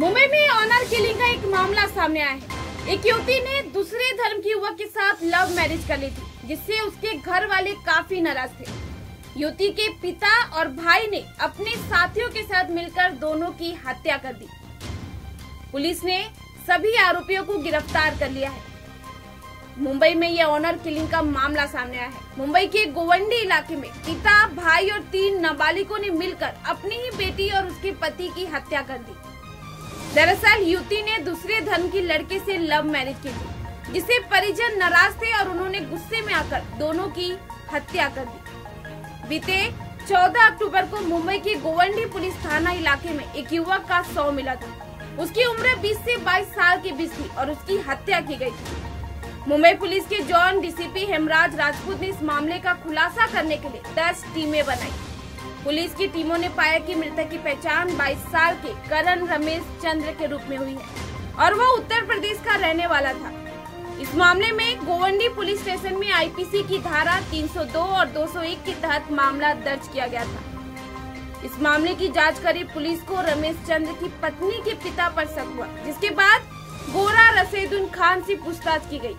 मुंबई में honour killing का एक मामला सामने आया है। एक युवती ने दूसरे धर्म के युवक के साथ लव मैरिज कर ली थी, जिससे उसके घर वाले काफी नाराज थे। युवती के पिता और भाई ने अपने साथियों के साथ मिलकर दोनों की हत्या कर दी। पुलिस ने सभी आरोपियों को गिरफ्तार कर लिया है। मुंबई में यह ऑनर किलिंग का मामला सामने आया है। मुंबई के गोवंडी इलाके में पिता, भाई और 3 नाबालिगों ने मिलकर अपनी ही बेटी और उसके पति की हत्या कर दी। दरअसल युवती ने दूसरे धर्म की लड़के से लव मैरिज की थी, जिससे परिजन नाराज थे और उन्होंने गुस्से में आकर दोनों की हत्या कर दी। बीते 14 अक्टूबर को मुंबई के गोवंडी पुलिस थाना इलाके में एक युवक का शव मिला था। उसकी उम्र 20 से 22 साल के बीच थी और उसकी हत्या की गयी थी। मुंबई पुलिस के जॉन डीसीपी हेमराज राजपूत ने इस मामले का खुलासा करने के लिए 10 टीमें बनाई। पुलिस की टीमों ने पाया कि मृतक की पहचान 22 साल के करन रमेश चंद्र के रूप में हुई है और वो उत्तर प्रदेश का रहने वाला था। इस मामले में गोवंडी पुलिस स्टेशन में आईपीसी की धारा 302 और 201 के तहत मामला दर्ज किया गया था। इस मामले की जाँच करीब पुलिस को रमेश चंद्र की पत्नी के पिता पर शक हुआ, जिसके बाद गोरा रसेदुल खान से पूछताछ की गई।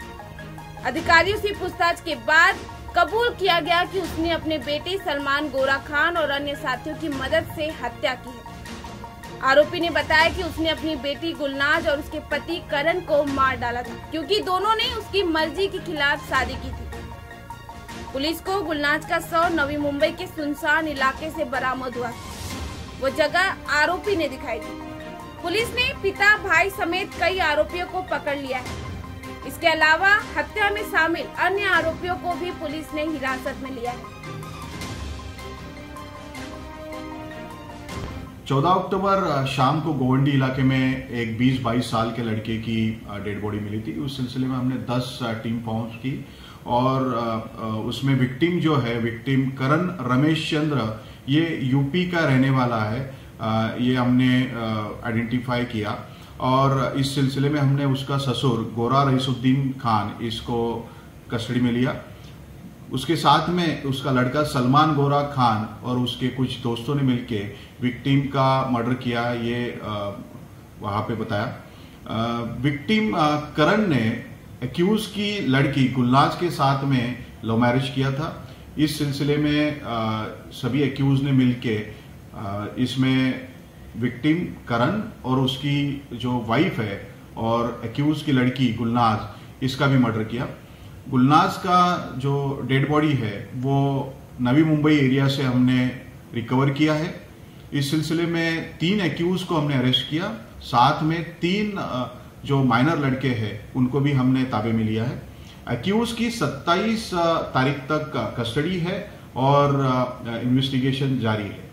अधिकारियों से पूछताछ के बाद कबूल किया गया कि उसने अपने बेटे सलमान गोरा खान और अन्य साथियों की मदद से हत्या की है। आरोपी ने बताया कि उसने अपनी बेटी गुलनाज और उसके पति करन को मार डाला था, क्योंकि दोनों ने उसकी मर्जी के खिलाफ शादी की थी। पुलिस को गुलनाज का शव नवी मुंबई के सुनसान इलाके से बरामद हुआ। वो जगह आरोपी ने दिखाई दी। पुलिस ने पिता, भाई समेत कई आरोपियों को पकड़ लिया है। इसके अलावा हत्या में शामिल अन्य आरोपियों को भी पुलिस ने हिरासत में लिया है। 14 अक्टूबर शाम को गोवंडी इलाके में एक 20-22 साल के लड़के की डेड बॉडी मिली थी। उस सिलसिले में हमने 10 टीम पहुंच की और उसमें विक्टिम जो है, विक्टिम करन रमेश चंद्र, ये यूपी का रहने वाला है, ये हमने आइडेंटिफाई किया। और इस सिलसिले में हमने उसका ससुर गोरा रसेदुल खान, इसको कस्टडी में लिया। उसके साथ में उसका लड़का सलमान गोरा खान और उसके कुछ दोस्तों ने मिलके विक्टिम का मर्डर किया, ये वहाँ पे बताया। विक्टिम करन ने एक्यूज की लड़की गुलनाज के साथ में लव मैरिज किया था। इस सिलसिले में सभी एक्यूज ने मिलके इसमें विक्टिम करन और उसकी जो वाइफ है और एक्यूज की लड़की गुलनाज, इसका भी मर्डर किया। गुलनाज का जो डेड बॉडी है वो नवी मुंबई एरिया से हमने रिकवर किया है। इस सिलसिले में 3 एक्यूज को हमने अरेस्ट किया, साथ में 3 जो माइनर लड़के हैं उनको भी हमने ताबे में लिया है। एक्यूज की 27 तारीख तक कस्टडी है और इन्वेस्टिगेशन जारी है।